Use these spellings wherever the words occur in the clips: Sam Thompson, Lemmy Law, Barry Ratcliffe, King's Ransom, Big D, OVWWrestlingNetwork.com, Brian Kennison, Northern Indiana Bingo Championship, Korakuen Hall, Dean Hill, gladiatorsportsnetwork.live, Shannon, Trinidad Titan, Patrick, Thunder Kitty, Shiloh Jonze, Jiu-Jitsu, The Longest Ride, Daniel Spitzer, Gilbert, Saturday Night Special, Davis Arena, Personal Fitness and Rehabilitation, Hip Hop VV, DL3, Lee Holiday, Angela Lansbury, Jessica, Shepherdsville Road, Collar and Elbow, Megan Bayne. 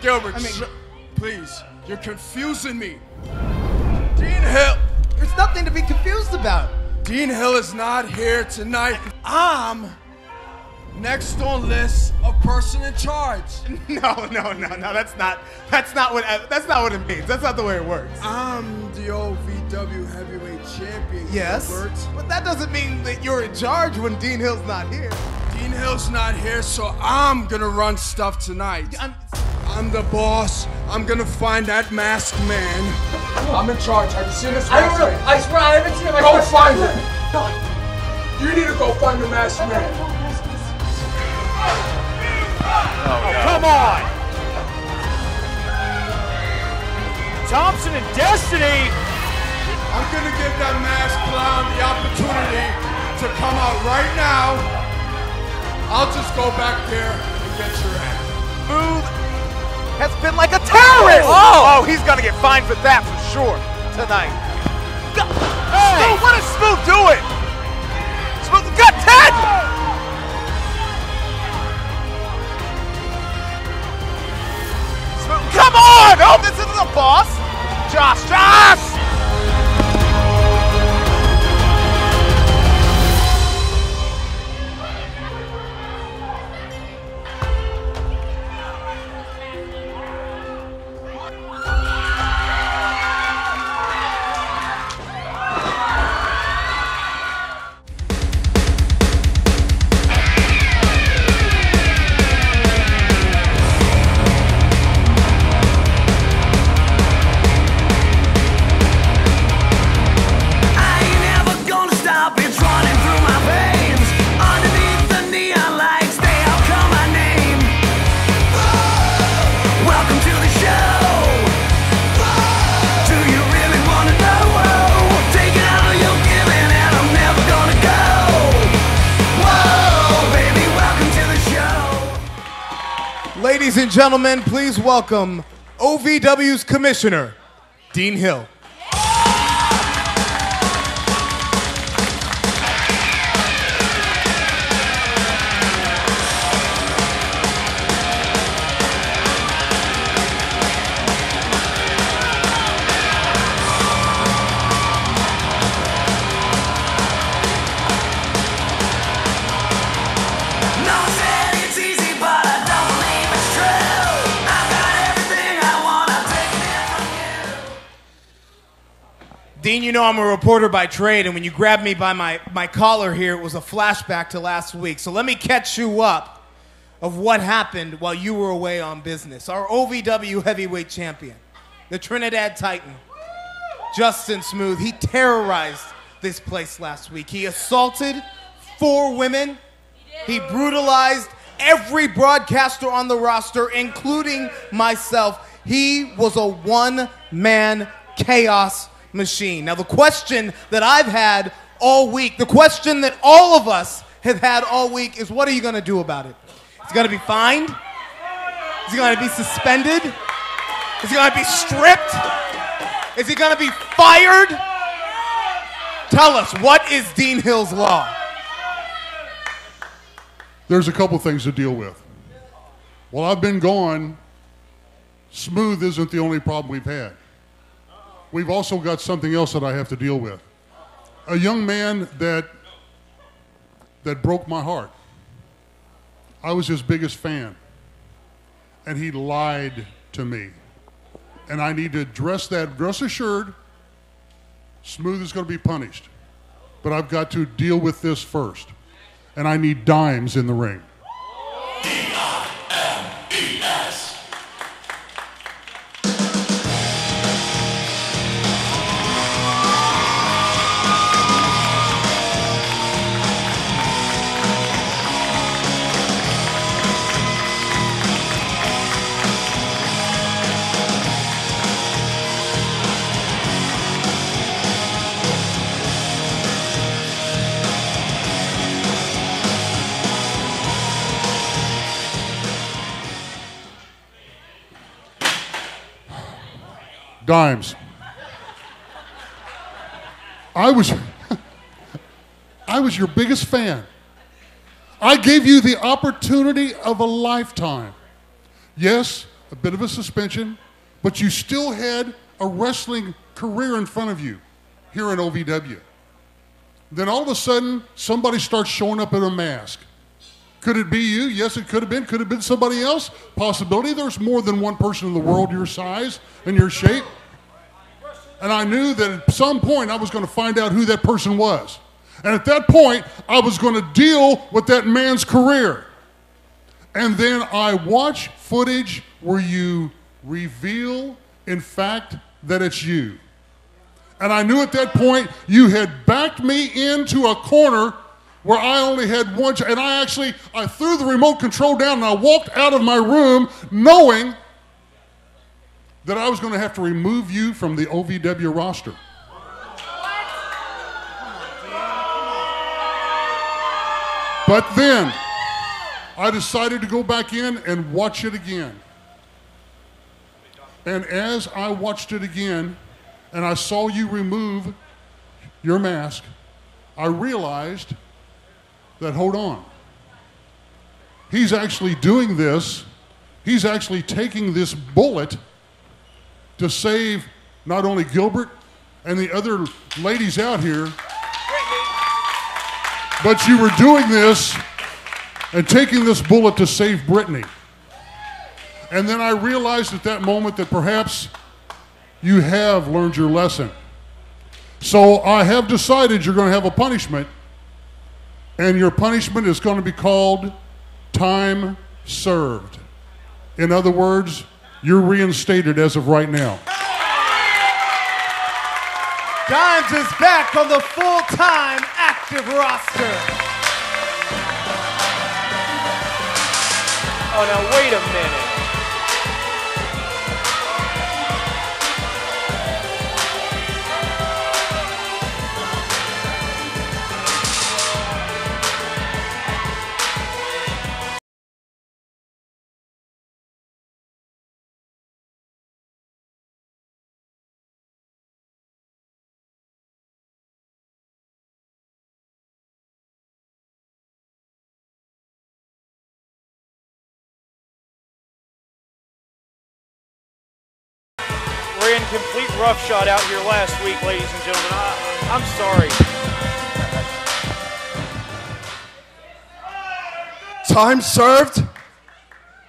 Gilbert, I mean, please. You're confusing me. Dean Hill. There's nothing to be confused about. Dean Hill is not here tonight. I'm next on list of person in charge. No. That's not what it means. That's not the way it works. I'm the OVW heavyweight champion. Yes, Gilbert. But that doesn't mean that you're in charge when Dean Hill's not here. Dean Hill's not here, so I'm gonna run stuff tonight. I'm the boss. I'm gonna find that masked man. I'm in charge. Have you seen this masked man? I swear I haven't seen him. Go find him. You need to go find the masked man. Oh, come on. Thompson and Destiny. I'm gonna give that masked clown the opportunity to come out right now. I'll just go back there and get your ass. Move. Has been like a terrorist! Oh, he's gonna get fined for that for sure tonight. Hey. Smooth, what is Smooth doing? Smooth got Ted! Smooth, come on! Oh, this is the boss! Josh! Ladies and gentlemen, please welcome OVW's commissioner, Dean Hill. Dean, you know I'm a reporter by trade, and when you grabbed me by my collar here, it was a flashback to last week. So let me catch you up of what happened while you were away on business. Our OVW heavyweight champion, the Trinidad Titan, Justin Smooth, he terrorized this place last week. He assaulted 4 women. He brutalized every broadcaster on the roster, including myself. He was a one-man chaos machine. Now, the question that I've had all week, the question that all of us have had all week is, what are you going to do about it? Is he going to be fined? Is he going to be suspended? Is he going to be stripped? Is he going to be fired? Tell us, what is Dean Hill's law? There's a couple things to deal with. While I've been gone, Smooth isn't the only problem we've had. We've also got something else that I have to deal with. A young man that broke my heart. I was his biggest fan, and he lied to me. And I need to address that. Rest assured, Smooth is going to be punished, but I've got to deal with this first, and I need Dimes in the ring. Dimes. I was your biggest fan. I gave you the opportunity of a lifetime. Yes, a bit of a suspension, but you still had a wrestling career in front of you here in OVW. Then all of a sudden, somebody starts showing up in a mask. Could it be you? Yes, it could have been. Could have been somebody else. Possibility. There's more than one person in the world your size and your shape. And I knew that at some point I was going to find out who that person was. And at that point, I was going to deal with that man's career. And then I watch footage where you reveal, in fact, that it's you. And I knew at that point you had backed me into a corner where I only had one, and I threw the remote control down and I walked out of my room knowing that I was going to have to remove you from the OVW roster. What? But then I decided to go back in and watch it again. And as I watched it again, and I saw you remove your mask, I realized that, hold on, he's actually doing this. He's actually taking this bullet to save not only Gilbert and the other ladies out here, but you were doing this and taking this bullet to save Brittany. And then I realized at that moment that perhaps you have learned your lesson. So I have decided you're going to have a punishment, and your punishment is going to be called time served. In other words, you're reinstated as of right now. Dimes is back on the full-time active roster. Oh, now wait a minute. In complete roughshod out here last week, ladies and gentlemen. I'm sorry. Time served.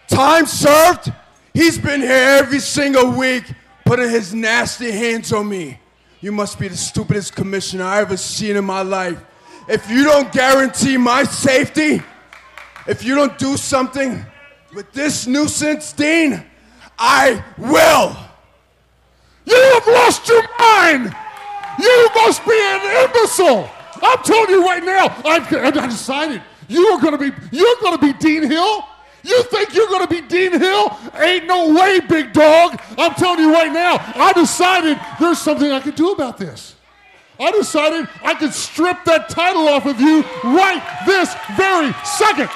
Time served. He's been here every single week putting his nasty hands on me. You must be the stupidest commissioner I've ever seen in my life. If you don't guarantee my safety, if you don't do something with this nuisance, Dean, I will. You have lost your mind! You must be an imbecile! I'm telling you right now, I decided you're gonna be Dean Hill? You think you're gonna be Dean Hill? Ain't no way, big dog! I'm telling you right now, I decided there's something I could do about this. I decided I could strip that title off of you right this very second.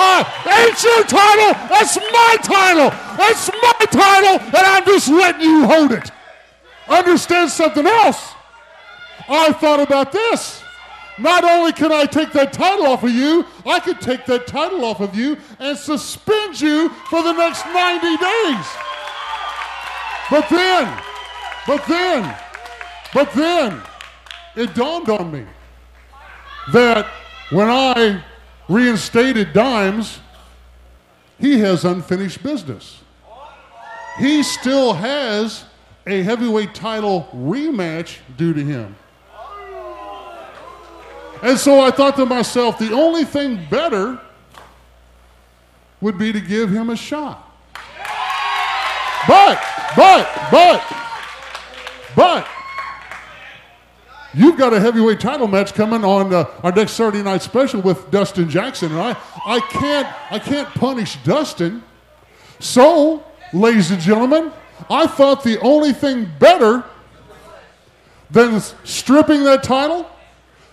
It's your title, it's my title, it's my title, and I'm just letting you hold it. Understand something else? I thought about this. Not only can I take that title off of you, I could take that title off of you and suspend you for the next 90 days. But then, it dawned on me that when I reinstated Dimes, he has unfinished business. He still has a heavyweight title rematch due to him. And so I thought to myself, the only thing better would be to give him a shot. But, you've got a heavyweight title match coming on our next Saturday Night Special with Dustin Jackson, and I can't punish Dustin. So, ladies and gentlemen, I thought the only thing better than stripping that title,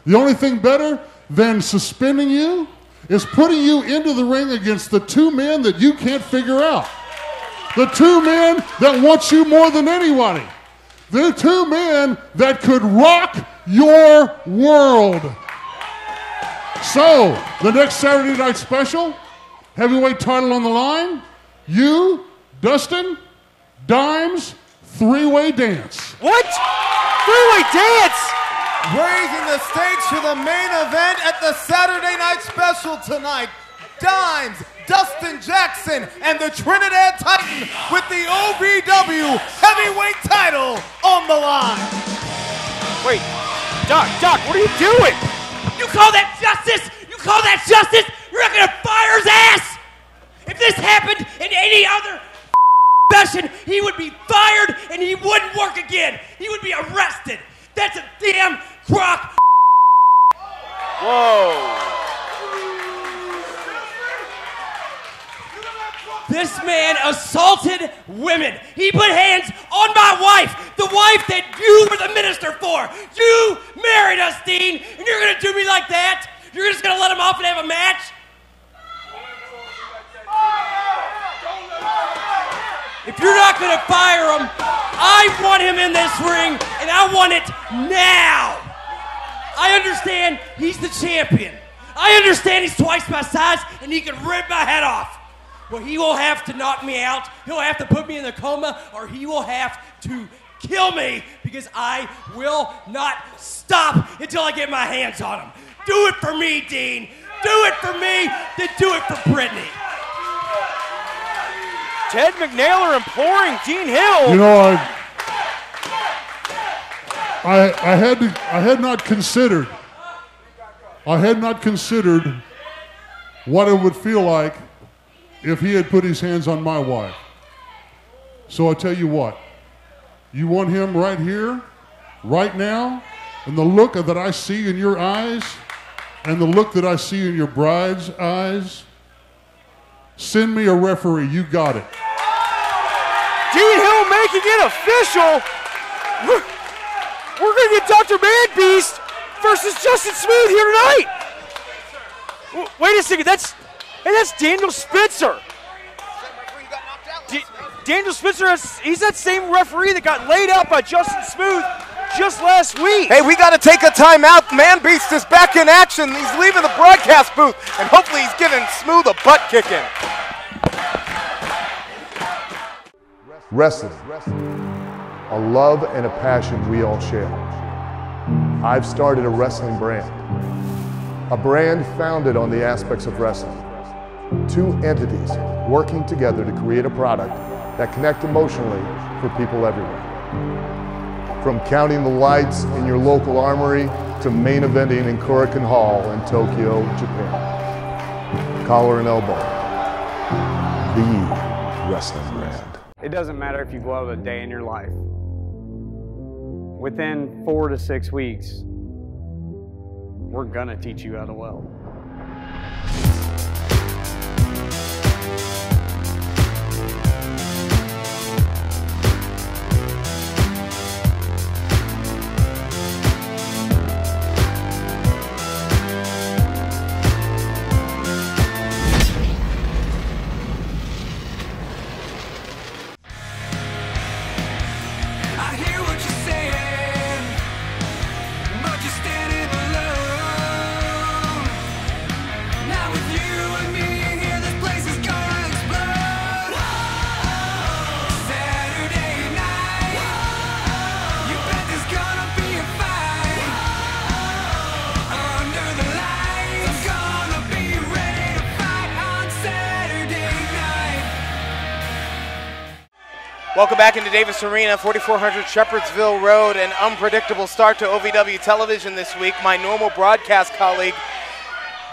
the only thing better than suspending you, is putting you into the ring against the two men that you can't figure out. The two men that want you more than anybody. They're two men that could rock your world. So, the next Saturday Night Special, heavyweight title on the line, You, Dustin, Dimes, three-way dance. What? Three-way dance? Raising the stage for the main event at the Saturday Night Special tonight, Dimes, Dustin Jackson, and the Trinidad Titan with the OVW heavyweight title on the line. Wait, Doc, what are you doing? You call that justice? You call that justice? You're not gonna fire his ass! If this happened in any other session, he would be fired and he wouldn't work again. He would be arrested. That's a damn crock. Whoa. This man assaulted women. He put hands on my wife, the wife that you were the minister for. You married us, Dean, and you're going to do me like that? You're just going to let him off and have a match? If you're not going to fire him, I want him in this ring, and I want it now. I understand he's the champion. I understand he's twice my size, and he can rip my head off. Well, he will have to knock me out, he'll have to put me in the coma, or he will have to kill me, because I will not stop until I get my hands on him. Do it for me, Dean. Do it for me, then do it for Brittany. Ted McNaler imploring Dean Hill. You know, I had not considered what it would feel like if he had put his hands on my wife. So I tell you what, you want him right here, right now, and the look that I see in your eyes, and the look that I see in your bride's eyes, send me a referee, you got it. Dean Hill making it official. We're gonna get Dr. Manbeast versus Justin Smooth here tonight. Wait a second, that's Daniel Spitzer. Daniel Spitzer, he's that same referee that got laid out by Justin Smooth just last week. Hey, we got to take a timeout. Manbeast is back in action. He's leaving the broadcast booth, and hopefully he's giving Smooth a butt kicking. Wrestling, a love and a passion we all share. I've started a wrestling brand, a brand founded on the aspects of wrestling. Two entities working together to create a product that connect emotionally for people everywhere. From counting the lights in your local armory to main eventing in Korakuen Hall in Tokyo, Japan. Collar and elbow, the wrestling brand. It doesn't matter if you go out a day in your life. Within 4 to 6 weeks, we're gonna teach you how to weld. Welcome back into Davis Arena, 4400 Shepherdsville Road. An unpredictable start to OVW television this week. My normal broadcast colleague,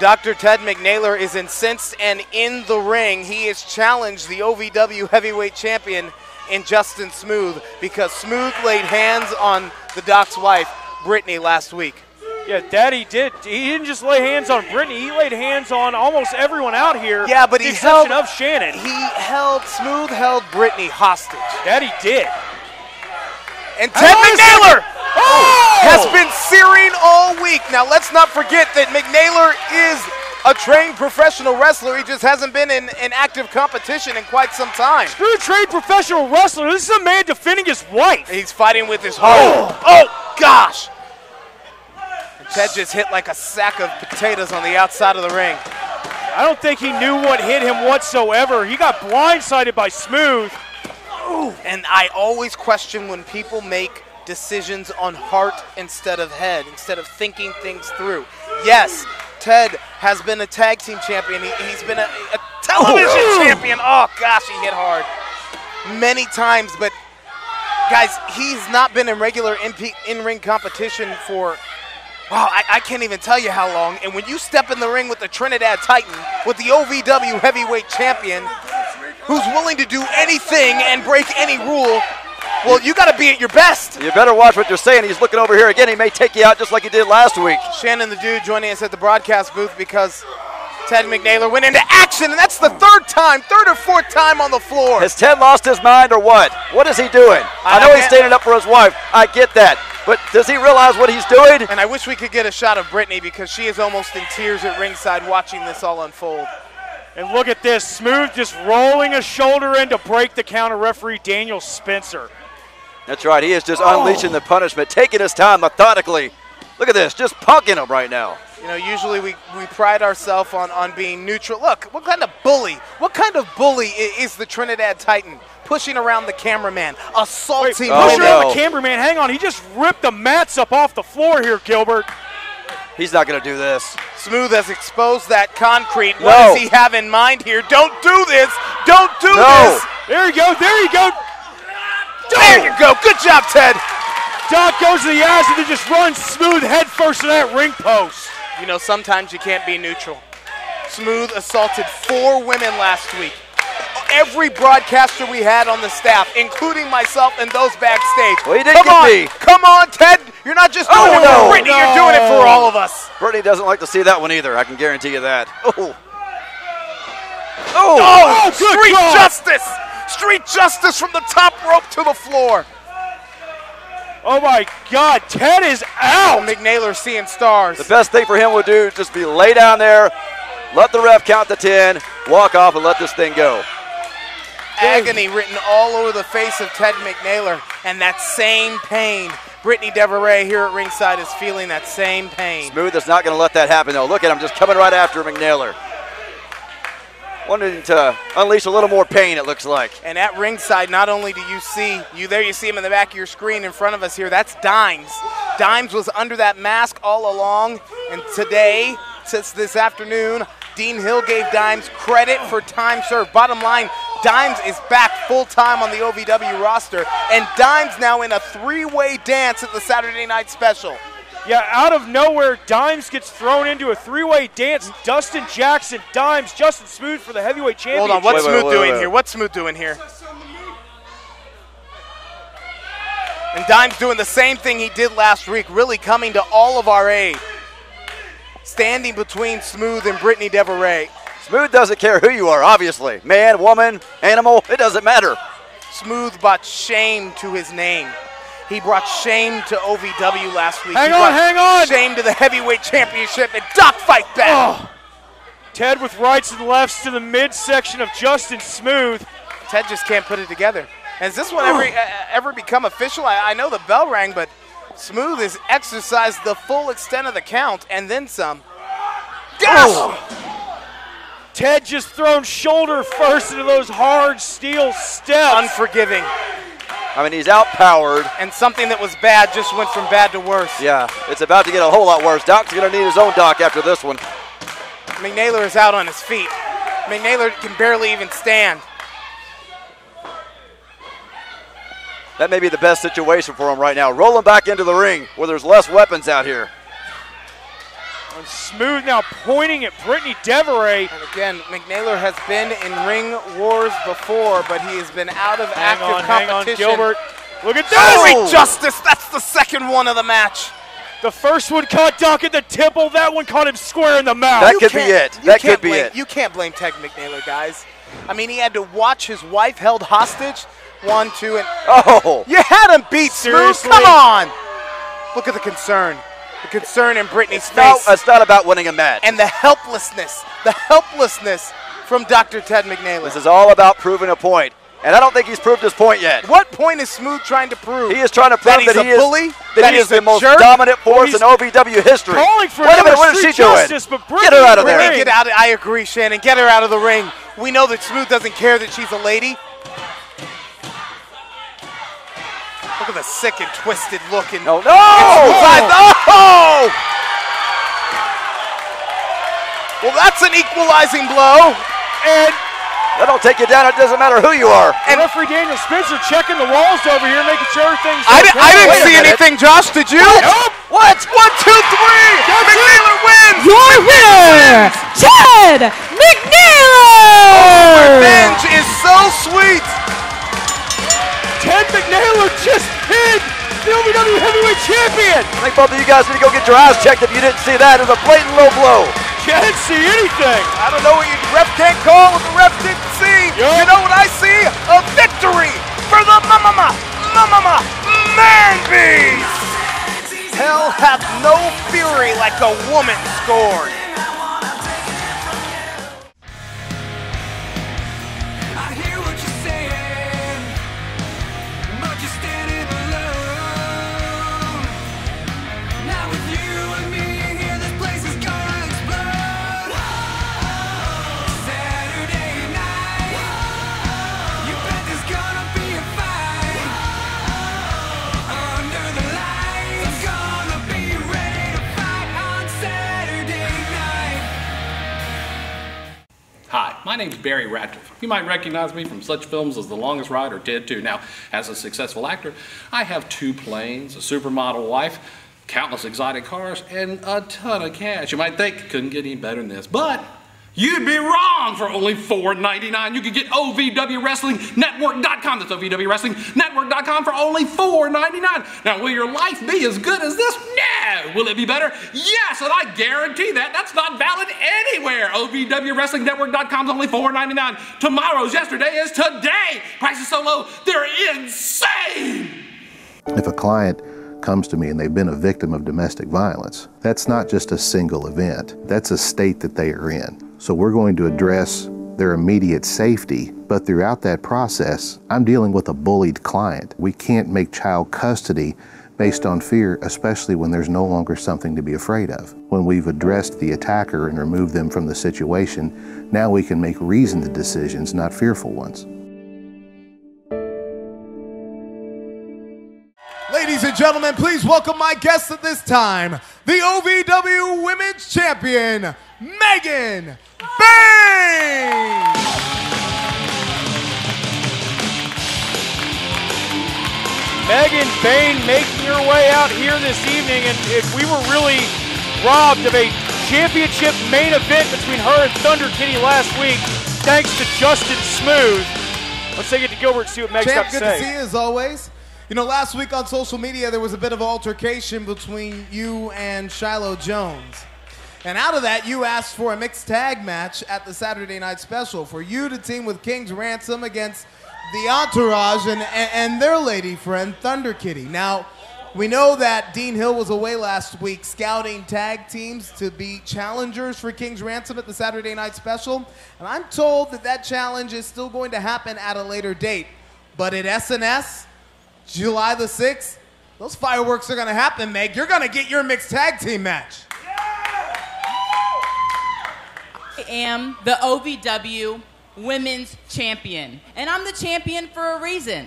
Dr. Ted McNaler, is incensed and in the ring. He has challenged the OVW heavyweight champion in Justin Smooth because Smooth laid hands on the Doc's wife, Brittany, last week. Yeah, Daddy did. He didn't just lay hands on Brittany. He laid hands on almost everyone out here. Yeah, but with the exception of Shannon. Smooth held Brittany hostage. Daddy did. And Ted McNaler has been searing all week. Now, let's not forget that McNaler is a trained professional wrestler. He just hasn't been in active competition in quite some time. True trained professional wrestler. This is a man defending his wife. He's fighting with his heart. Oh gosh. Ted just hit like a sack of potatoes on the outside of the ring. I don't think he knew what hit him whatsoever. He got blindsided by Smooth. And I always question when people make decisions on heart instead of head, instead of thinking things through. Yes, Ted has been a tag team champion. He's been a television champion. Oh, gosh, he hit hard many times. But, guys, he's not been in regular in-ring competition for, wow, I can't even tell you how long. And when you step in the ring with the Trinidad Titan, with the OVW heavyweight champion, who's willing to do anything and break any rule, well, you got to be at your best. You better watch what you're saying. He's looking over here again. He may take you out just like he did last week. Shannon the Dude joining us at the broadcast booth because Ted McNaler went into action, and that's the third or fourth time on the floor. Has Ted lost his mind or what? What is he doing? I know he's standing up for his wife. I get that. But does he realize what he's doing? And I wish we could get a shot of Brittany because she is almost in tears at ringside watching this all unfold. And look at this. Smooth just rolling a shoulder in to break the counter referee, Daniel Spitzer. That's right. He is just unleashing the punishment, taking his time methodically. Look at this, just punking him right now. You know, usually we pride ourselves on being neutral. Look, what kind of bully is the Trinidad Titan? Pushing around the cameraman, assaulting. Pushing around the cameraman. Hang on, he just ripped the mats up off the floor here, Gilbert. He's not going to do this. Smooth has exposed that concrete. No. What does he have in mind here? Don't do this. Don't do this. There you go. There you go. There you go. Good job, Ted. Doc goes to the eyes and then just runs Smooth headfirst to that ring post. You know, sometimes you can't be neutral. Smooth assaulted 4 women last week. Every broadcaster we had on the staff, including myself and those backstage. Well, he didn't get me. Come on, Ted. You're not just doing it for Brittany. You're doing it for all of us. Brittany doesn't like to see that one either. I can guarantee you that. Street justice. Street justice from the top rope to the floor. Oh, my God, Ted is out. McNaler seeing stars. The best thing for him would do just be lay down there, let the ref count to 10, walk off, and let this thing go. Agony written all over the face of Ted McNaler, and that same pain. Brittany DeVore here at ringside is feeling that same pain. Smooth is not going to let that happen, though. Look at him just coming right after McNaler. Wanted to unleash a little more pain, it looks like. And at ringside, not only do you see, you see him in the back of your screen in front of us here, that's Dimes. Dimes was under that mask all along, and today, since this afternoon, Dean Hill gave Dimes credit for time served. Bottom line, Dimes is back full-time on the OVW roster, and Dimes now in a 3-way dance at the Saturday Night Special. Yeah, out of nowhere, Dimes gets thrown into a 3-way dance. Dustin Jackson, Dimes, Justin Smooth for the heavyweight championship. Hold on, what's Smooth doing here? What's Smooth doing here? And Dimes doing the same thing he did last week, really coming to all of our aid. Standing between Smooth and Brittany DeVore. Smooth doesn't care who you are, obviously. Man, woman, animal, it doesn't matter. Smooth brought shame to his name. He brought shame to OVW last week. Hang on. Shame to the heavyweight championship and Doc fight back. Oh. Ted with rights and lefts to the midsection of Justin Smooth. Ted just can't put it together. Has this one ever become official? I know the bell rang, but Smooth has exercised the full extent of the count and then some. Yes! Oh. Ted just thrown shoulder first into those hard steel steps. Unforgiving. I mean, he's outpowered. And something that was bad just went from bad to worse. Yeah, it's about to get a whole lot worse. Doc's going to need his own doc after this one. McNaler is out on his feet. McNaler can barely even stand. That may be the best situation for him right now. Rolling back into the ring where there's less weapons out here. And Smooth now pointing at Brittany DeVore. And again, McNaler has been in ring wars before, but he has been out of active competition. Hang on, Gilbert. Look at that! Great justice! That's the second one of the match. The first one caught Doc at the temple. That one caught him square in the mouth. That could be it. That could be it. You can't blame Ted McNaler, guys. I mean, he had to watch his wife held hostage. 1, 2, and... Oh! You had him beat, seriously. Smooth. Come on! Look at the concern. The concern in Brittany's face. No, it's not about winning a match. And the helplessness from Dr. Ted McNaler. This is all about proving a point. And I don't think he's proved his point yet. What point is Smooth trying to prove? He is trying to prove that he is the most dominant force in OVW history. Calling for what is she doing? Get her out of there. Get out. I agree, Shannon. Get her out of the ring. We know that Smooth doesn't care that she's a lady. Look at the sick and twisted looking. No, no! Oh! Well, that's an equalizing blow. And that'll take you down. It doesn't matter who you are. And referee Daniel Spitzer checking the walls over here, making sure everything's okay. I didn't see anything, Josh. Did you? Nope. What? 1, 2, 3. McNaler wins. Your winner, Ted McNaler. Oh, revenge is so sweet. Ted McNaler just pinned the OVW Heavyweight Champion. I think both of you guys need to go get your eyes checked if you didn't see that. It was a blatant low blow. Can't see anything. I don't know what you ref can't call what the ref didn't see. Yep. You know what I see? A victory for the Manbeast. Hell hath no fury like a woman scorned. I hear what you're saying, but you're standing alone. Now with you and me. Hi, my name's Barry Ratcliffe. You might recognize me from such films as The Longest Ride or Ted 2. Now, as a successful actor, I have 2 planes, a supermodel wife, countless exotic cars, and a ton of cash. You might think, couldn't get any better than this, but you'd be wrong. For only $4.99. You can get OVWWrestlingNetwork.com. That's OVWWrestlingNetwork.com for only $4.99. Now, will your life be as good as this? No. Will it be better? Yes, and I guarantee that. That's not valid anywhere. OVWWrestlingNetwork.com is only $4.99. Tomorrow's yesterday is today. Prices so low, they're insane. If a client comes to me and they've been a victim of domestic violence, that's not just a single event. That's a state that they are in. So we're going to address their immediate safety, but throughout that process, I'm dealing with a bullied client. We can't make child custody based on fear, especially when there's no longer something to be afraid of. When we've addressed the attacker and removed them from the situation, now we can make reasoned decisions, not fearful ones. Ladies and gentlemen, please welcome my guests at this time, the OVW Women's Champion, Megan Bayne! Megan Bayne making her way out here this evening, and if we were really robbed of a championship main event between her and Thunder Kitty last week, thanks to Justin Smooth. Let's take it to Gilbert and see what Meg's got to say. Good to see you as always. You know, last week on social media, there was a bit of an altercation between you and Shiloh Jonze. And out of that, you asked for a mixed tag match at the Saturday Night Special for you to team with King's Ransom against the Entourage and their lady friend, Thunder Kitty. Now, we know that Dean Hill was away last week scouting tag teams to be challengers for King's Ransom at the Saturday Night Special. And I'm told that that challenge is still going to happen at a later date. But at SNS, July the 6th, those fireworks are going to happen, Meg. You're going to get your mixed tag team match. I am the OVW Women's Champion, and I'm the champion for a reason.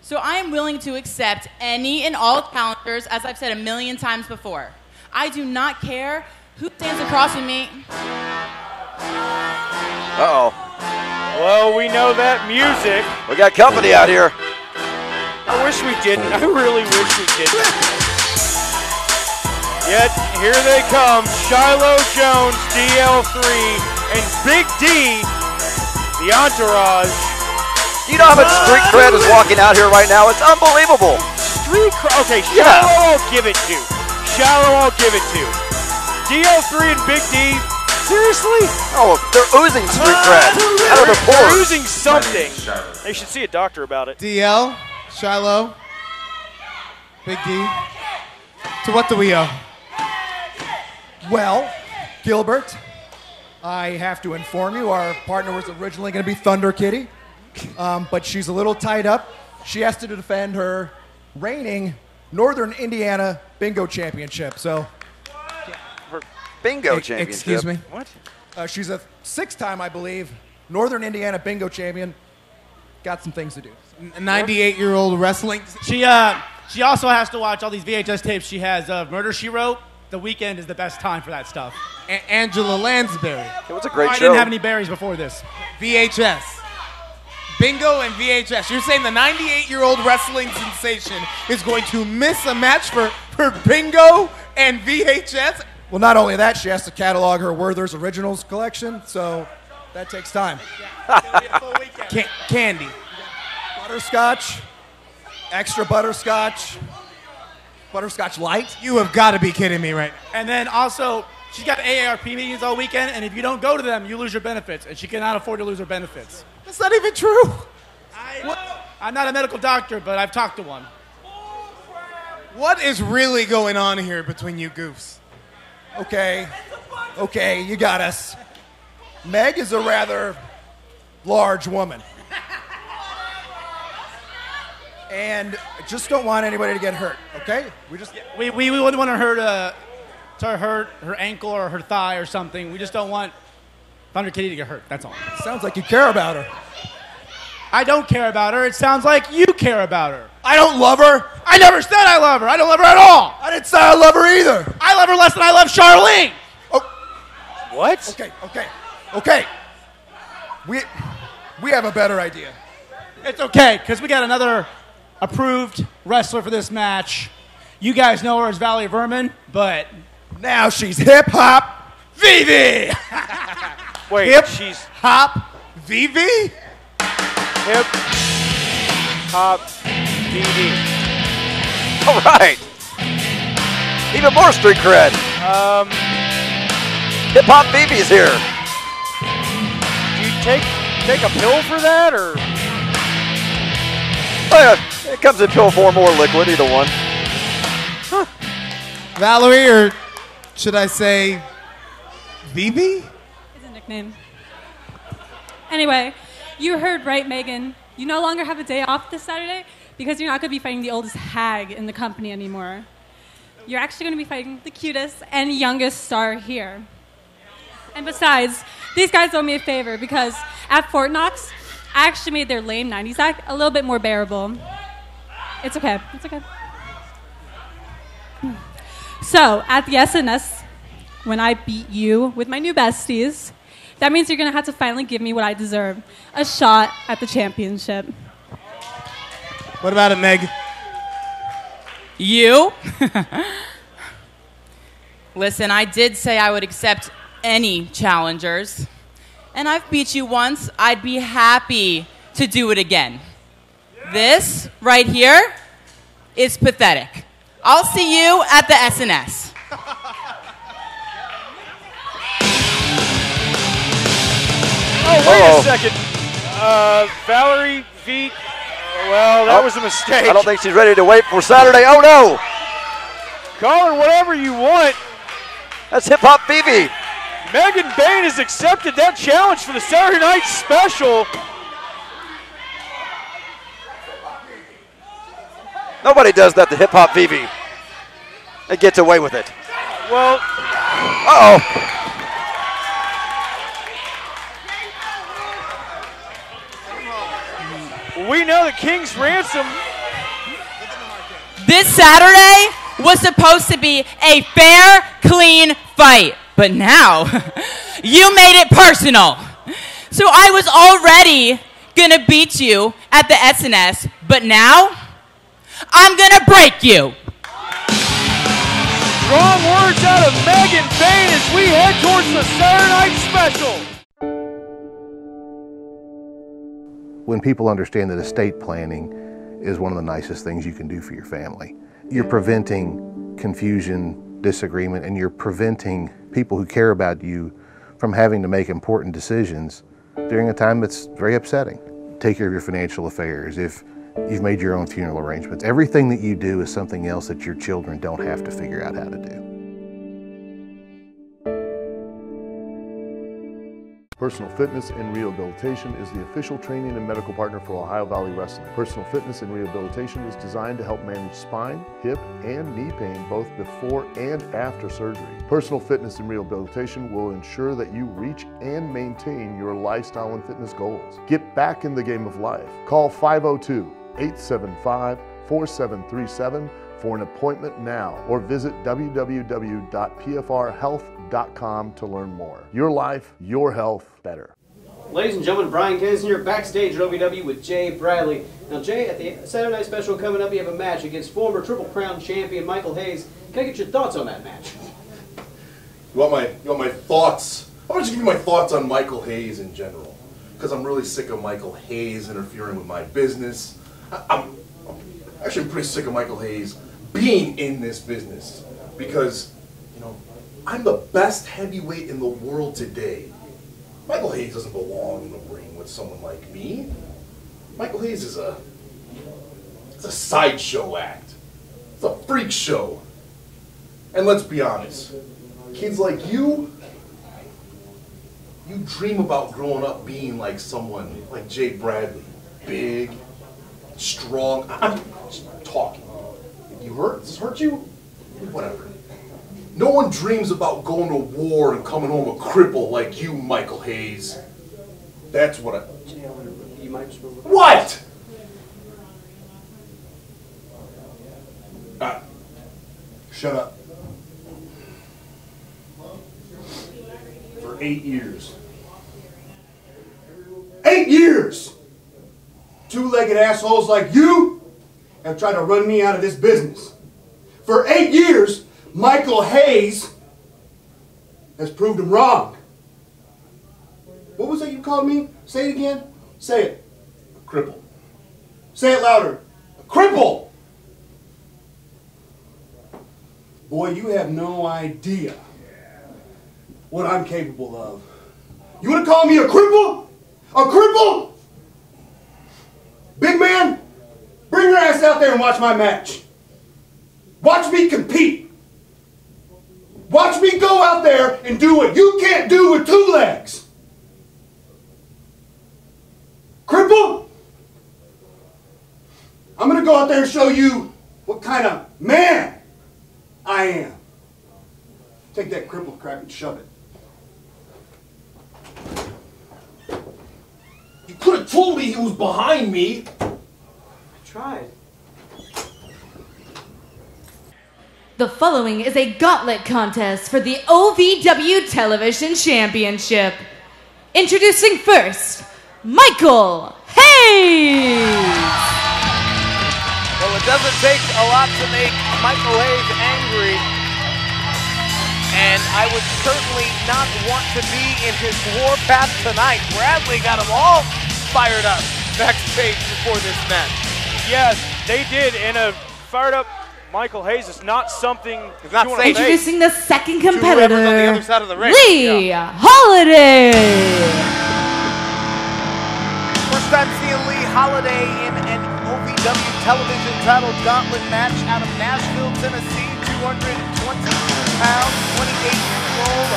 So I am willing to accept any and all challengers, as I've said a million times before. I do not care who stands across from me. Uh-oh. Well, we know that music. We got company out here. I wish we didn't. I really wish we didn't. Yet, here they come, Shiloh Jonze, DL3, and Big D, the Entourage. You know how much street cred is walking out here right now? It's unbelievable. Street cred? Okay, Shiloh I'll give it to. Shiloh I'll give it to. DL3 and Big D, seriously? Oh, they're oozing street cred. Out of the pores. They're oozing something. They should see a doctor about it. DL, Shiloh, Big D, to what do we owe? Well, Gilbert, I have to inform you, our partner was originally going to be Thunder Kitty. But she's a little tied up. She has to defend her reigning Northern Indiana Bingo Championship. So, her Bingo Championship? Excuse me? What? She's a six-time, I believe, Northern Indiana Bingo Champion. Got some things to do. 98-year-old wrestling. She also has to watch all these VHS tapes she has of Murder, She Wrote. The weekend is the best time for that stuff. Angela Lansbury. It was a great show. I didn't have any berries before this. VHS. Bingo and VHS. You're saying the 98-year-old wrestling sensation is going to miss a match for bingo and VHS? Well, not only that, she has to catalog her Werther's Originals collection, so that takes time. Candy. Butterscotch. Extra butterscotch. Butterscotch light. You have got to be kidding me right now. And then also, she's got AARP meetings all weekend, and if you don't go to them, you lose your benefits, and she cannot afford to lose her benefits. That's not even true. I'm not a medical doctor, but I've talked to one. What is really going on here between you goofs? Okay. Okay, you got us. Meg is a rather large woman. And I just don't want anybody to get hurt, okay? We wouldn't want her to hurt her ankle or her thigh or something. We just don't want Thunder Kitty to get hurt, that's all. Sounds like you care about her. I don't care about her. It sounds like you care about her. I don't love her. I never said I love her. I don't love her at all. I didn't say I love her either. I love her less than I love Charlene. Oh. What? Okay. We have a better idea. It's okay, because we got another approved wrestler for this match. You guys know her as Valerie Vermin, but now she's Hip Hop VV. Wait, she's Hop VV? Hip Hop VV. All right. Even more street cred. Hip Hop VV is here. Do you take a pill for that, or? Oh, yeah. It comes in pill form or liquid, either one. Huh. Valerie, or should I say VV? Name. Anyway, you heard right, Megan. You no longer have a day off this Saturday because you're not going to be fighting the oldest hag in the company anymore. You're actually going to be fighting the cutest and youngest star here. And besides, these guys owe me a favor because at Fort Knox, I actually made their lame 90s act a little bit more bearable. It's okay. It's okay. So, at the SNS, when I beat you with my new besties, that means you're going to have to finally give me what I deserve, a shot at the championship. What about it, Meg? You? Listen, I did say I would accept any challengers, and I've beat you once. I'd be happy to do it again. Yeah. This right here is pathetic. I'll see you at the SNS. Oh, wait a second. Valerie V. Well, that was a mistake. I don't think she's ready to wait for Saturday. Oh, no. Call her whatever you want. That's Hip Hop VV. Megan Bayne has accepted that challenge for the Saturday Night Special. Nobody does that to Hip Hop VV. It gets away with it. Well. Uh-oh. We know that King's Ransom this Saturday was supposed to be a fair, clean fight. But now, you made it personal. So I was already going to beat you at the SNS, but now, I'm going to break you. Strong words out of Megan Bayne as we head towards the Saturday Night Special. When people understand that estate planning is one of the nicest things you can do for your family, you're preventing confusion, disagreement, and you're preventing people who care about you from having to make important decisions during a time that's very upsetting. Take care of your financial affairs, if you've made your own funeral arrangements. Everything that you do is something else that your children don't have to figure out how to do. Personal Fitness and Rehabilitation is the official training and medical partner for Ohio Valley Wrestling. Personal Fitness and Rehabilitation is designed to help manage spine, hip, and knee pain both before and after surgery. Personal Fitness and Rehabilitation will ensure that you reach and maintain your lifestyle and fitness goals. Get back in the game of life. Call 502-875-4737 for an appointment now, or visit www.pfrhealth.com to learn more. Your life, your health, better. Ladies and gentlemen, Brian Kennison here backstage at OVW with Jay Bradley. Now Jay, at the Saturday Night Special coming up, you have a match against former Triple Crown champion Michael Hayes. Can I get your thoughts on that match? You want my thoughts? I want to give you my thoughts on Michael Hayes in general, because I'm really sick of Michael Hayes interfering with my business. I'm actually pretty sick of Michael Hayes being in this business, because, you know, I'm the best heavyweight in the world today. Michael Hayes doesn't belong in the ring with someone like me. Michael Hayes is a sideshow act. It's a freak show. And let's be honest, kids like you dream about growing up being like someone like Jay Bradley. Big, strong, I'm talking. You hurt? Does this hurt you? Whatever. No one dreams about going to war and coming home a cripple like you, Michael Hayes. That's what You might just move. What? Shut up. For 8 years. 8 years! Two-legged assholes like you have tried to run me out of this business. For 8 years, Michael Hayes has proved him wrong. What was that you called me? Say it again. Say it. A cripple. Say it louder. A cripple! Boy, you have no idea what I'm capable of. You want to call me a cripple? A cripple? Big man, bring your ass out there and watch my match. Watch me compete. Watch me go out there and do what you can't do with two legs. Cripple, I'm going to go out there and show you what kind of man I am. Take that cripple crap and shove it. You could have told me he was behind me. I tried. The following is a gauntlet contest for the OVW Television Championship. Introducing first, Michael Hayes! Well, it doesn't take a lot to make Michael Hayes angry. And I would certainly not want to be in his war path tonight. Bradley got them all fired up backstage before this match. Yes, they did. In a fired up Michael Hayes is not something. It's not safe. Introducing the second competitor, on the other side of the ring. Lee Holiday. First time seeing Lee Holiday in an OVW television title gauntlet match out of Nashville, Tennessee. 220 pounds, 28 years old.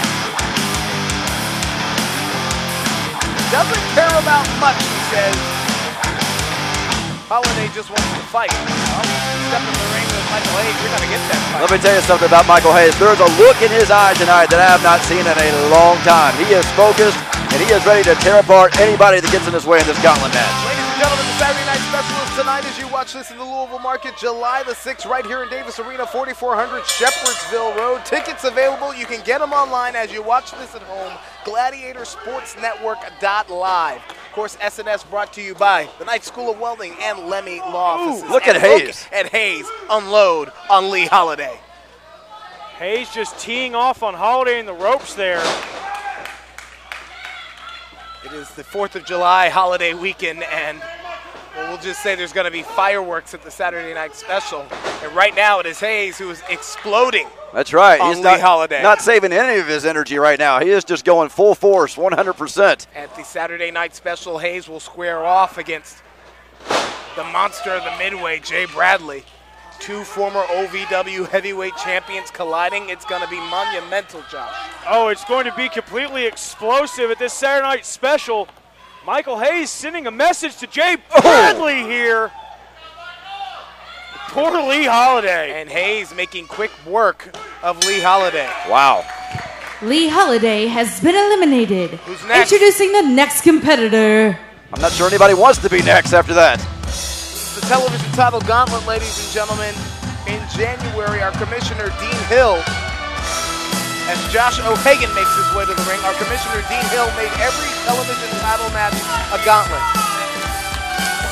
Doesn't care about much, he says. Holiday just wants to fight. Well, step in the ring with Michael Hayes, you're going to get that fight. Let me tell you something about Michael Hayes. There's a look in his eye tonight that I have not seen in a long time. He is focused, and he is ready to tear apart anybody that gets in his way in this gauntlet match. Ladies and gentlemen, the Saturday Night Special is tonight as you watch this in the Louisville market, July the 6th, right here in Davis Arena, 4400 Shepherdsville Road. Tickets available. You can get them online as you watch this at home. GladiatorSportsNetwork.live. Of course, SNS brought to you by the Knight School of Welding and Lemmy Law Offices. Look at Hayes. Look at Hayes unload on Lee Holiday. Hayes just teeing off on Holiday in the ropes there. It is the 4th of July holiday weekend, and we'll just say there's going to be fireworks at the Saturday Night Special. And right now it is Hayes who is exploding. That's right. He's not saving any of his energy right now. He is just going full force, 100%. At the Saturday Night Special, Hayes will square off against the monster of the midway, Jay Bradley. two former OVW heavyweight champions colliding. It's going to be monumental, Josh. Oh, it's going to be completely explosive at this Saturday Night Special. Michael Hayes sending a message to Jay Bradley here. Poor Lee Holiday. And Hayes making quick work of Lee Holiday. Wow. Lee Holiday has been eliminated. Who's next? Introducing the next competitor. I'm not sure anybody wants to be next after that. The television title gauntlet, ladies and gentlemen. In January, our commissioner, Dean Hill, as Josh O'Hagan makes his way to the ring, our commissioner, Dean Hill, made every television title match a gauntlet.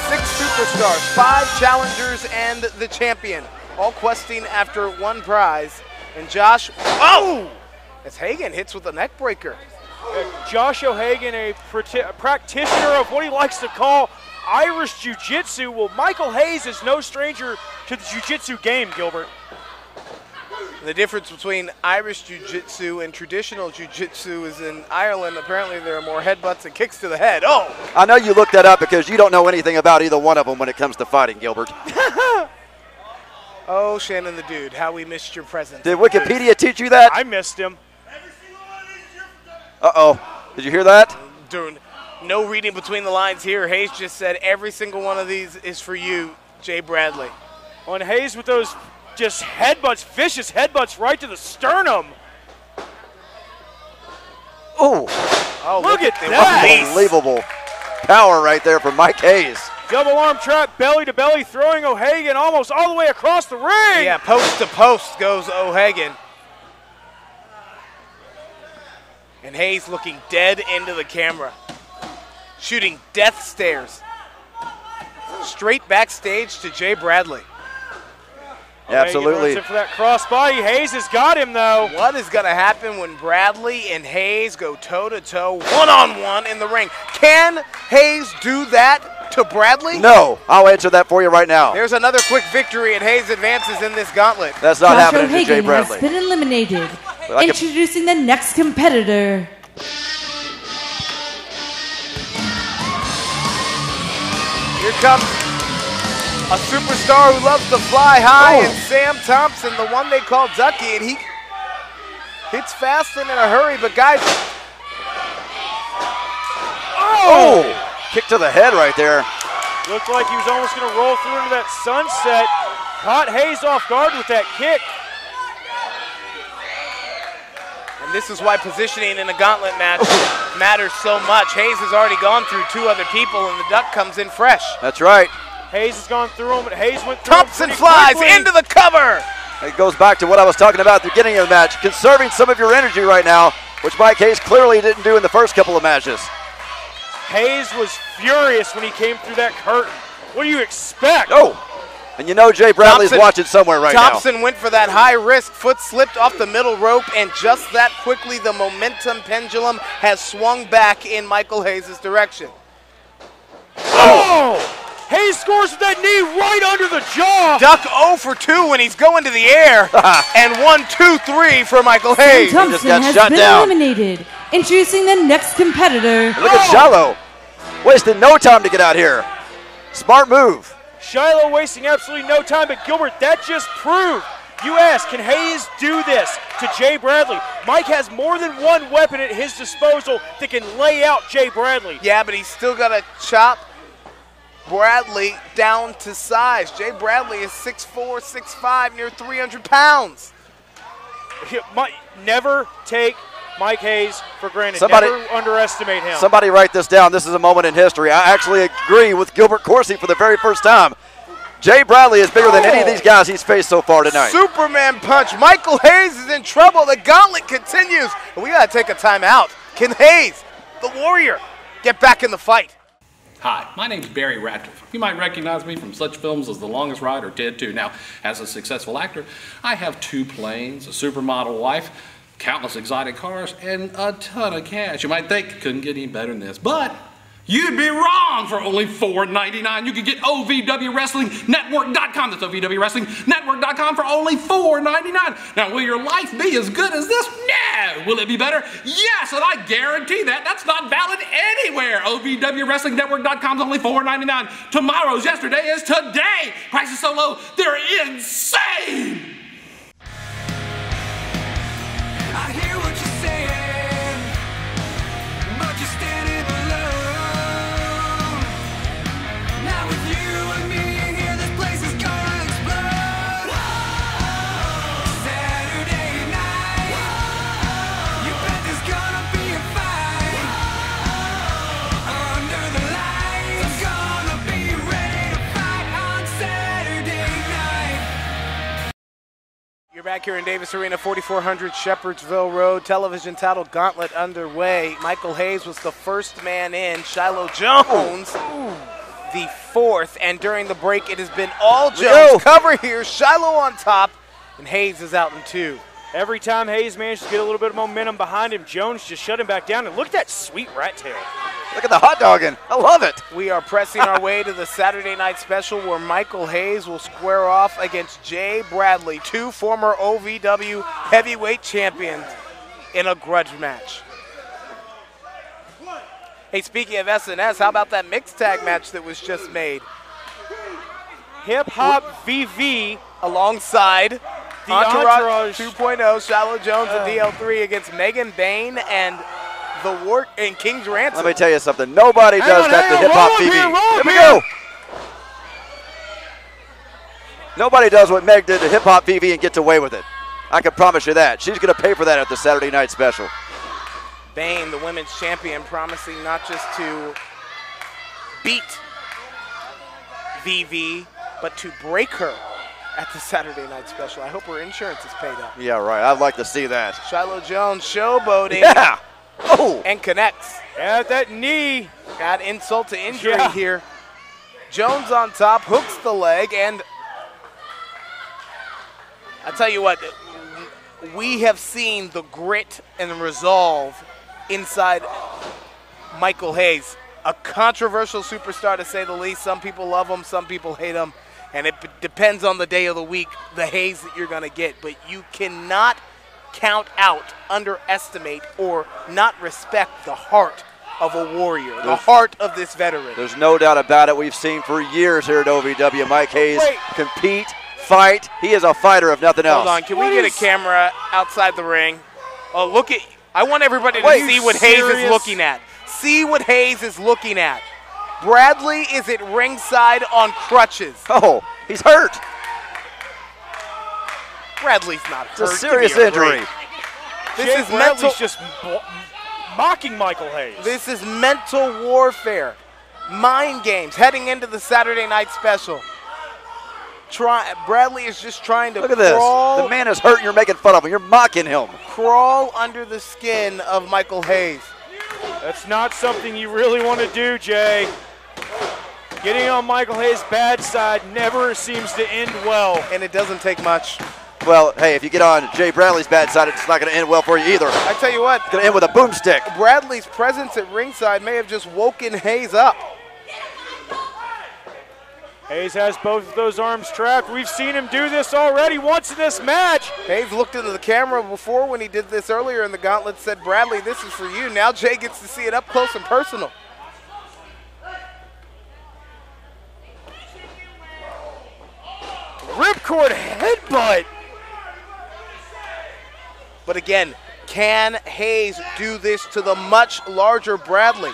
6 superstars, 5 challengers, and the champion, all questing after one prize. And Josh, as Hagan hits with a neck breaker. Josh O'Hagan, a practitioner of what he likes to call Irish Jiu-Jitsu. Well, Michael Hayes is no stranger to the Jiu-Jitsu game, Gilbert. The difference between Irish Jiu-Jitsu and traditional Jiu-Jitsu is in Ireland, apparently there are more headbutts and kicks to the head. Oh! I know you looked that up because you don't know anything about either one of them when it comes to fighting, Gilbert. Oh, Shannon the Dude, how we missed your presence. Did Wikipedia teach you that? I missed him. Uh-oh. Did you hear that? Dude, no reading between the lines here. Hayes just said every single one of these is for you, Jay Bradley. On Hayes with those just headbutts, vicious headbutts right to the sternum. Ooh. Oh, look at that. Unbelievable power right there from Mike Hayes. Double arm trap, belly to belly, throwing O'Hagan almost all the way across the ring. Yeah, post to post goes O'Hagan. And Hayes looking dead into the camera, shooting death stares. Straight backstage to Jay Bradley. Yeah, absolutely. For that crossbody, Hayes has got him though. What is going to happen when Bradley and Hayes go toe-to-toe, one-on-one in the ring? Can Hayes do that to Bradley? No, I'll answer that for you right now. There's another quick victory, and Hayes advances in this gauntlet. That's not happening to Jay Bradley. Josh O'Hagan has been eliminated. Introducing the next competitor. Here comes a superstar who loves to fly high, and Sam Thompson, the one they call Ducky, and he hits fast and in a hurry, but guys. Kick to the head right there. Looked like he was almost going to roll through into that sunset. Caught Hayes off guard with that kick. And this is why positioning in a gauntlet match matters so much. Hayes has already gone through 2 other people, and the Duck comes in fresh. That's right. Hayes has gone through him, but Hayes went through Thompson flies into the cover. It goes back to what I was talking about at the beginning of the match, conserving some of your energy right now, which Mike Hayes clearly didn't do in the first couple of matches. Hayes was furious when he came through that curtain. What do you expect? Oh. And you know Jay Bradley's watching somewhere right now. Thompson went for that high risk, foot slipped off the middle rope, and just that quickly the momentum pendulum has swung back in Michael Hayes' direction. Hayes scores with that knee right under the jaw. Duck 0 for 2 when he's going to the air. And 1, 2, 3 for Michael Hayes. Sam Thompson has been eliminated. Introducing the next competitor. And look at Shiloh. Wasted no time to get out here. Smart move. Shiloh wasting absolutely no time, but Gilbert, that just proved. You ask, can Hayes do this to Jay Bradley? Mike has more than one weapon at his disposal that can lay out Jay Bradley. Yeah, but he's still got to chop Bradley down to size. Jay Bradley is 6'4", 6'5", near 300 pounds. Never take Mike Hayes for granted. Never underestimate him. Somebody write this down. This is a moment in history. I actually agree with Gilbert Corsi for the very first time. Jay Bradley is bigger than any of these guys he's faced so far tonight. Superman punch. Michael Hayes is in trouble. The gauntlet continues. We got to take a timeout. Can Hayes, the warrior, get back in the fight? Hi, my name is Barry Ratcliffe. You might recognize me from such films as The Longest Ride or Ted 2. Now, as a successful actor, I have 2 planes, a supermodel wife, countless exotic cars, and a ton of cash. You might think, couldn't get any better than this, but You'd be wrong. For only $4.99, you could get OVWWrestlingNetwork.com. That's OVWWrestlingNetwork.com for only $4.99. Now, will your life be as good as this? No. Will it be better? Yes, and I guarantee that. That's not valid anywhere. OVWWrestlingNetwork.com is only $4.99. Tomorrow's yesterday is today. Prices so low, they're insane. I hear what you're saying. Back here in Davis Arena, 4400 Shepherdsville Road. Television title gauntlet underway. Michael Hayes was the first man in. Shiloh Jonze, the fourth. And during the break, it has been all Jones cover here. Shiloh on top, and Hayes is out in two. Every time Hayes managed to get a little bit of momentum behind him, Jones just shut him back down. And look at that sweet rat tail. Look at the hot dogging. I love it. We are pressing our way to the Saturday Night Special, where Michael Hayes will square off against Jay Bradley, two former OVW heavyweight champions, in a grudge match. Hey, speaking of SNS, how about that mixed tag match that was just made? Hip Hop VV alongside the Entourage 2.0, Shiloh Jones and DL3 against Megan Bayne and the Wart and King's Ransom. Let me tell you something. Nobody does that to Hip Hop TV. Here we go. Nobody does what Meg did to Hip Hop TV and gets away with it. I can promise you that. She's going to pay for that at the Saturday Night Special. Bayne, the women's champion, promising not just to beat VV, but to break her at the Saturday Night Special. I hope her insurance is paid up. Yeah, right. I'd like to see that. Shiloh Jones showboating. Yeah. Oh. And connects. At that knee. Got insult to injury here. Jones on top, hooks the leg, and I tell you what, we have seen the grit and the resolve inside Michael Hayes. A controversial superstar, to say the least. Some people love him, some people hate him, and it depends on the day of the week, the Hayes that you're going to get, but you cannot count out, underestimate, or not respect the heart of a warrior, the heart of this veteran. There's no doubt about it. We've seen for years here at OVW Mike Hayes compete, fight. He is a fighter if nothing else. Hold on, can we get a camera outside the ring? Oh, look at, I want everybody to see what Hayes is looking at. See what Hayes is looking at. Bradley is at ringside on crutches. Oh, he's hurt. Bradley's not hurt. It's a serious injury. This is mental. Bradley's just mocking Michael Hayes. This is mental warfare, mind games, heading into the Saturday Night Special. Bradley is just trying to crawl. Look at this. The man is hurt and you're making fun of him. You're mocking him. Crawl under the skin of Michael Hayes. That's not something you really want to do, Jay. Getting on Michael Hayes' bad side never seems to end well. And it doesn't take much. Well, hey, if you get on Jay Bradley's bad side, it's not going to end well for you either. I tell you what. It's going to end with a boomstick. Bradley's presence at ringside may have just woken Hayes up. Hayes has both of those arms trapped. We've seen him do this already once in this match. Hayes looked into the camera before when he did this earlier, and the gauntlet said, Bradley, this is for you. Now Jay gets to see it up close and personal. Ripcord headbutt. But again, can Hayes do this to the much larger Bradley?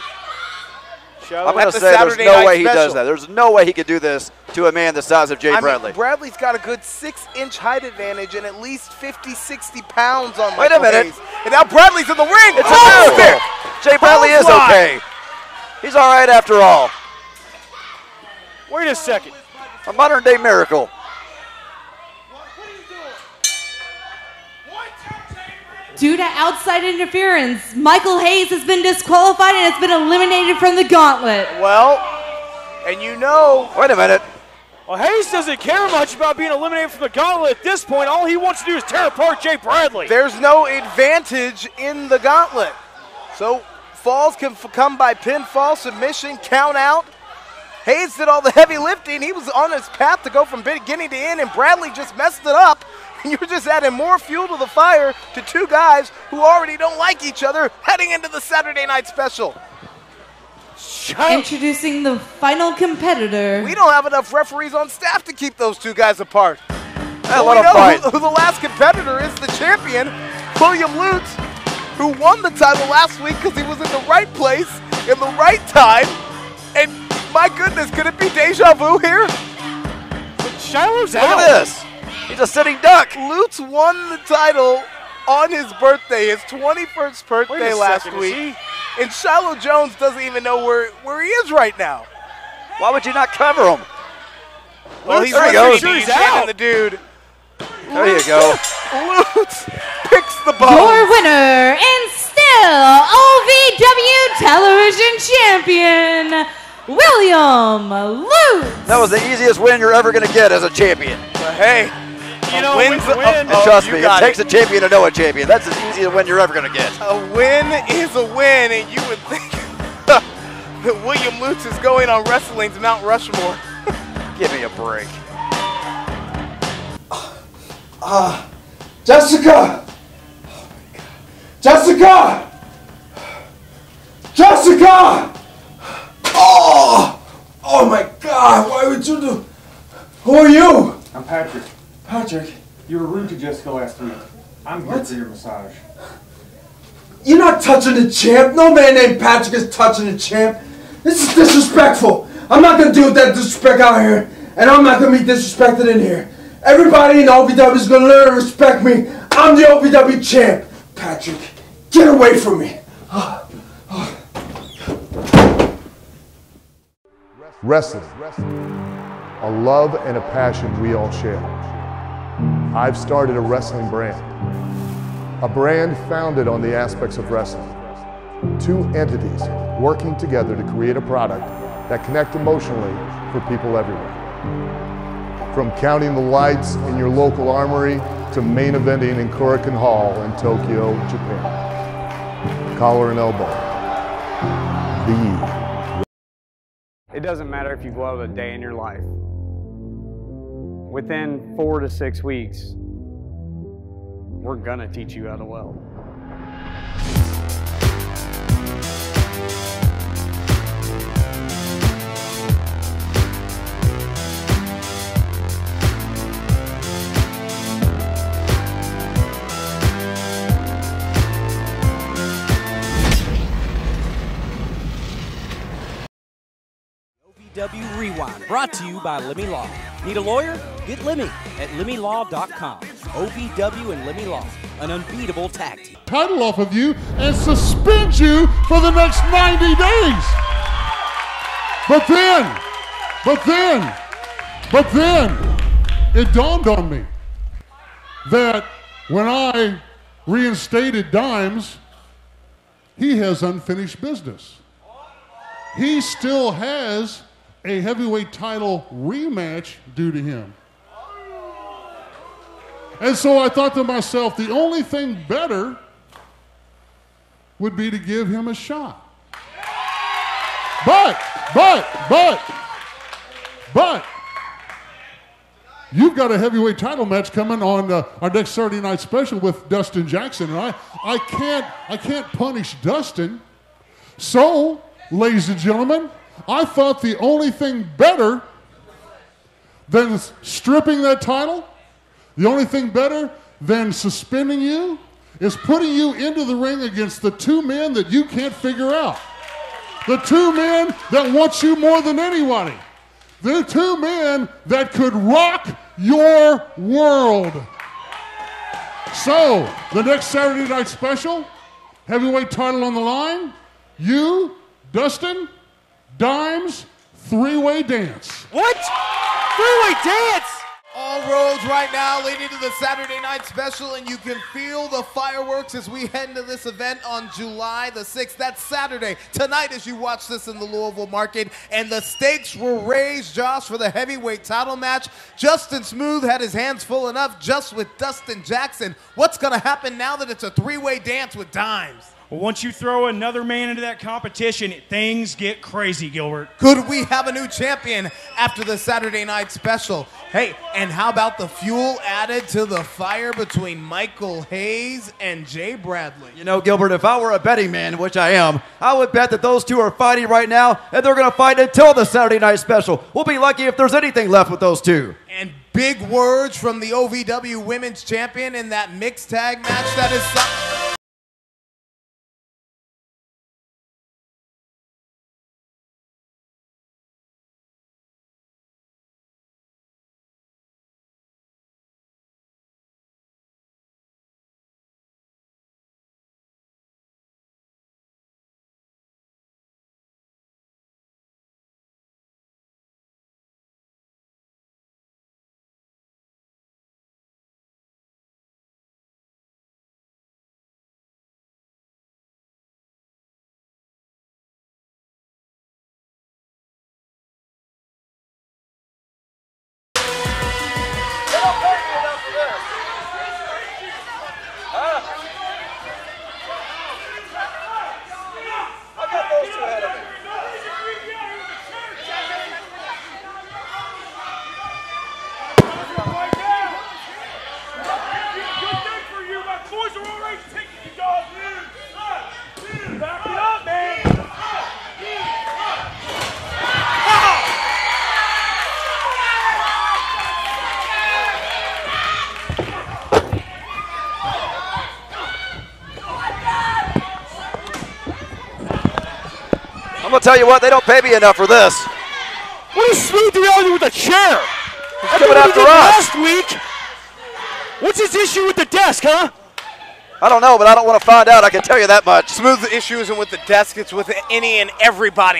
I'm going to say there's no way he does that. There's no way he could do this to a man the size of Jay Bradley. I mean, Bradley's got a good 6-inch height advantage and at least 50, 60 pounds on Michael Hayes. Wait a minute. And now Bradley's in the ring. It's a miracle. Jay Bradley is okay. He's all right after all. Wait a second. A modern-day miracle. Due to outside interference, Michael Hayes has been disqualified and has been eliminated from the gauntlet. Well, and you know... Wait a minute. Well, Hayes doesn't care much about being eliminated from the gauntlet at this point. All he wants to do is tear apart Jay Bradley. There's no advantage in the gauntlet. So Falls can come by pinfall, submission, count out. Hayes did all the heavy lifting. He was on his path to go from beginning to end, and Bradley just messed it up. And you're just adding more fuel to the fire to two guys who already don't like each other heading into the Saturday Night Special. Introducing the final competitor. We don't have enough referees on staff to keep those two guys apart. Well, we know who the last competitor is, the champion, William Lutz, who won the title last week because he was in the right place, in the right time. And my goodness, could it be deja vu here? But Shiloh's out. Look at this. He's a sitting duck. Lutz won the title on his birthday, his 21st birthday last week. And Shiloh Jonze doesn't even know where he is right now. Why would you not cover him? Well, he's out. The dude. There you go. Lutz picks the ball. Your winner and still OVW television champion, William Lutz. That was the easiest win you're ever going to get as a champion. But hey, trust me, it takes a champion to know a champion. That's as easy a win you're ever going to get. A win is a win, and you would think that William Lutz is going on wrestling's Mount Rushmore. Give me a break. Jessica! Oh my God. Jessica! Jessica! Oh! Oh my God, why would you do? Who are you? I'm Patrick. Patrick? You were rude to Jessica last week. I'm here for your massage. You're not touching the champ. No man named Patrick is touching the champ. This is disrespectful. I'm not going to deal with that disrespect out here. And I'm not going to be disrespected in here. Everybody in OVW is going to learn to respect me. I'm the OVW champ. Patrick, get away from me. Wrestling. A love and a passion we all share. I've started a wrestling brand. A brand founded on the aspects of wrestling. Two entities working together to create a product that connect emotionally for people everywhere. From counting the lights in your local armory to main eventing in Korakuen Hall in Tokyo, Japan. Collar and elbow. It doesn't matter if you blow a day in your life. Within 4 to 6 weeks, we're gonna teach you how to weld. OVW Rewind, brought to you by Lemmy Law. Need a lawyer? Get Lemmy at LemmyLaw.com. OVW and Lemmy Law, an unbeatable tag team. Paddle off of you and suspend you for the next 90 days. But then, it dawned on me that when I reinstated Dimes, he has unfinished business. He still has a heavyweight title rematch due to him. And so I thought to myself, the only thing better would be to give him a shot. But, you've got a heavyweight title match coming on our next Saturday Night Special with Dustin Jackson, and I can't punish Dustin, so ladies and gentlemen, I thought the only thing better than stripping that title, the only thing better than suspending you, is putting you into the ring against the two men that you can't figure out. The two men that want you more than anybody. The two men that could rock your world. So, the next Saturday Night Special, heavyweight title on the line, you, Dustin, Dimes, three-way dance. What? Three-way dance? All roads right now leading to the Saturday Night Special, and you can feel the fireworks as we head into this event on July the 6th. That's Saturday. Tonight as you watch this in the Louisville market, and the stakes were raised, Josh, for the heavyweight title match. Justin Smooth had his hands full enough just with Dustin Jackson. What's going to happen now that it's a three-way dance with Dimes? Well, once you throw another man into that competition, things get crazy, Gilbert. Could we have a new champion after the Saturday Night Special? Hey, and how about the fuel added to the fire between Michael Hayes and Jay Bradley? You know, Gilbert, if I were a betting man, which I am, I would bet that those two are fighting right now, and they're going to fight until the Saturday Night Special. We'll be lucky if there's anything left with those two. And big words from the OVW Women's Champion in that mixed tag match that is... Tell you what, they don't pay me enough for this. What is Smooth reality with a chair? He's coming after us. Last week. What's his issue with the desk, huh? I don't know, but I don't want to find out. I can tell you that much. Smooth's issue isn't with the desk. It's with any and everybody.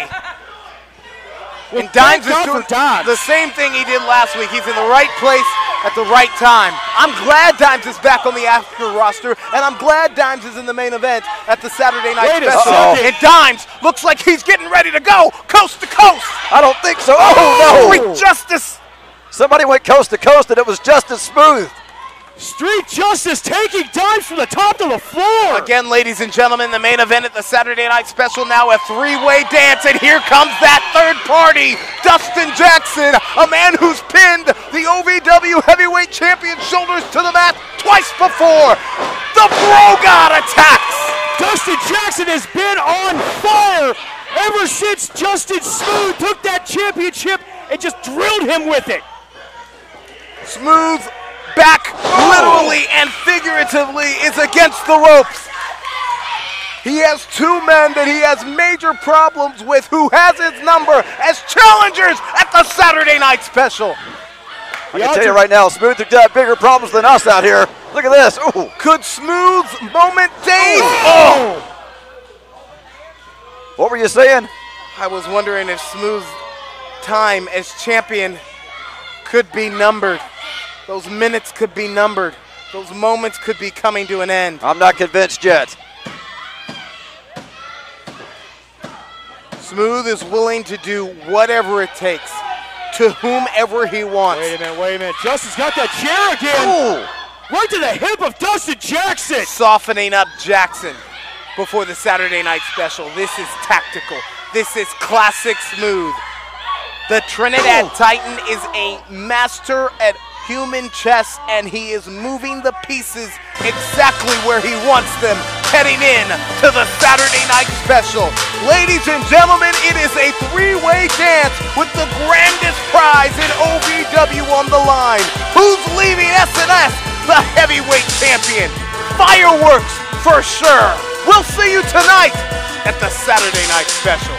Well, and Dimes is doing the same thing he did last week. He's in the right place at the right time. I'm glad Dimes is back on the after roster, and I'm glad Dimes is in the main event at the Saturday Night Special. And Dimes looks like he's getting ready to go coast to coast. I don't think so. Oh, no. Street Justice. Somebody went coast to coast, and it was Justin Smooth. Street Justice taking Dimes from the top to the floor. Again, ladies and gentlemen, the main event at the Saturday Night Special, now a three-way dance, and here comes that third party, Dustin Jackson, a man who's pinned the OVW Heavyweight Champion shoulders to the mat twice before. The Bro God attacks. Dustin Jackson has been on fire ever since Justin Smooth took that championship and just drilled him with it. Smooth back literally and figuratively is against the ropes. He has two men that he has major problems with who has his number as challengers at the Saturday Night Special. I can tell you right now, Smooth has got bigger problems than us out here. Look at this. Ooh. Could Smooth's moment Dave? Oh. What were you saying? I was wondering if Smooth's time as champion could be numbered. Those minutes could be numbered. Those moments could be coming to an end. I'm not convinced yet. Smooth is willing to do whatever it takes to whomever he wants. Wait a minute, wait a minute. Justin's got that chair again. Ooh. Right to the hip of Dustin Jackson. Softening up Jackson before the Saturday Night Special. This is tactical. This is classic Smooth. The Trinidad Titan is a master at human chess, and he is moving the pieces exactly where he wants them, heading in to the Saturday Night Special. Ladies and gentlemen, it is a three-way dance with the grandest prize in OVW on the line. Who's leaving SNS? The heavyweight champion. Fireworks for sure. We'll see you tonight at the Saturday Night Special.